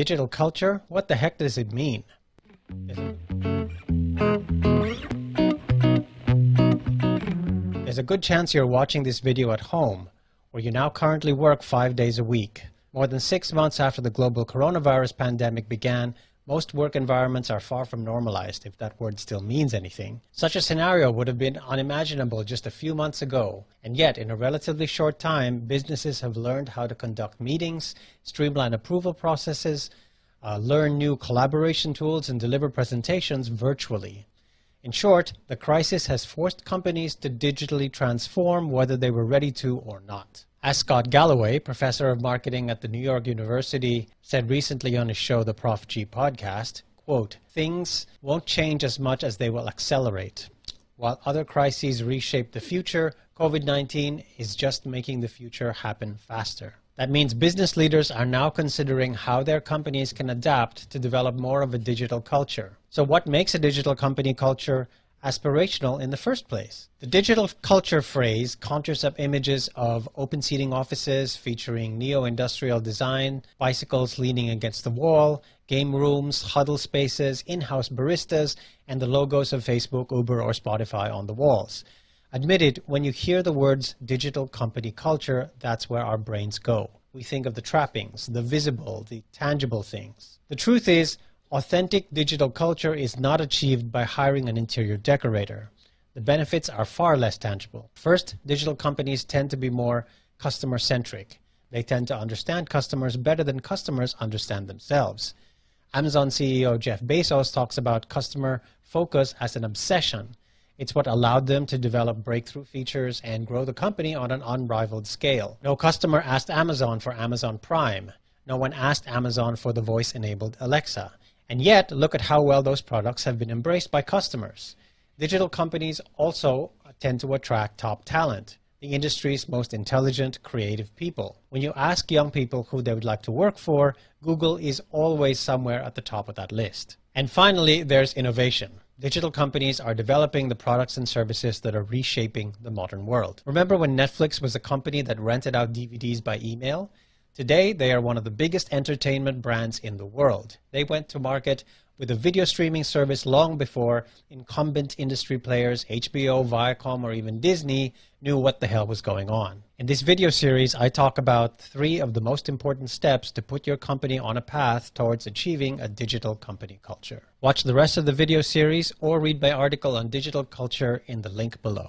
Digital culture? What the heck does it mean? There's a good chance you're watching this video at home, where you now currently work 5 days a week. More than 6 months after the global coronavirus pandemic began, most work environments are far from normalized, if that word still means anything. Such a scenario would have been unimaginable just a few months ago, and yet in a relatively short time, businesses have learned how to conduct meetings, streamline approval processes, learn new collaboration tools, and deliver presentations virtually. In short, the crisis has forced companies to digitally transform whether they were ready to or not. As Scott Galloway, professor of marketing at the New York University, said recently on his show, The Prof G Podcast, quote, "Things won't change as much as they will accelerate. While other crises reshape the future, COVID-19 is just making the future happen faster." That means business leaders are now considering how their companies can adapt to develop more of a digital culture. So what makes a digital company culture aspirational in the first place? The digital culture phrase conjures up images of open seating offices featuring neo-industrial design, bicycles leaning against the wall, game rooms, huddle spaces, in-house baristas, and the logos of Facebook, Uber, or Spotify on the walls. Admitted, when you hear the words digital company culture, that's where our brains go. We think of the trappings, the visible, the tangible things. The truth is, authentic digital culture is not achieved by hiring an interior decorator. The benefits are far less tangible. First, digital companies tend to be more customer-centric. They tend to understand customers better than customers understand themselves. Amazon CEO Jeff Bezos talks about customer focus as an obsession. It's what allowed them to develop breakthrough features and grow the company on an unrivaled scale. No customer asked Amazon for Amazon Prime. No one asked Amazon for the voice-enabled Alexa. And yet, look at how well those products have been embraced by customers. Digital companies also tend to attract top talent, the industry's most intelligent, creative people. When you ask young people who they would like to work for, Google is always somewhere at the top of that list. And finally, there's innovation. Digital companies are developing the products and services that are reshaping the modern world. Remember when Netflix was a company that rented out DVDs by email? Today, they are one of the biggest entertainment brands in the world. They went to market with a video streaming service long before incumbent industry players, HBO, Viacom, or even Disney, knew what the hell was going on. In this video series, I talk about 3 of the most important steps to put your company on a path towards achieving a digital company culture. Watch the rest of the video series or read my article on digital culture in the link below.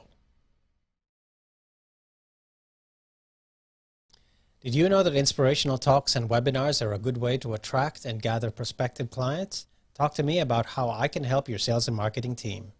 Did you know that inspirational talks and webinars are a good way to attract and gather prospective clients? Talk to me about how I can help your sales and marketing team.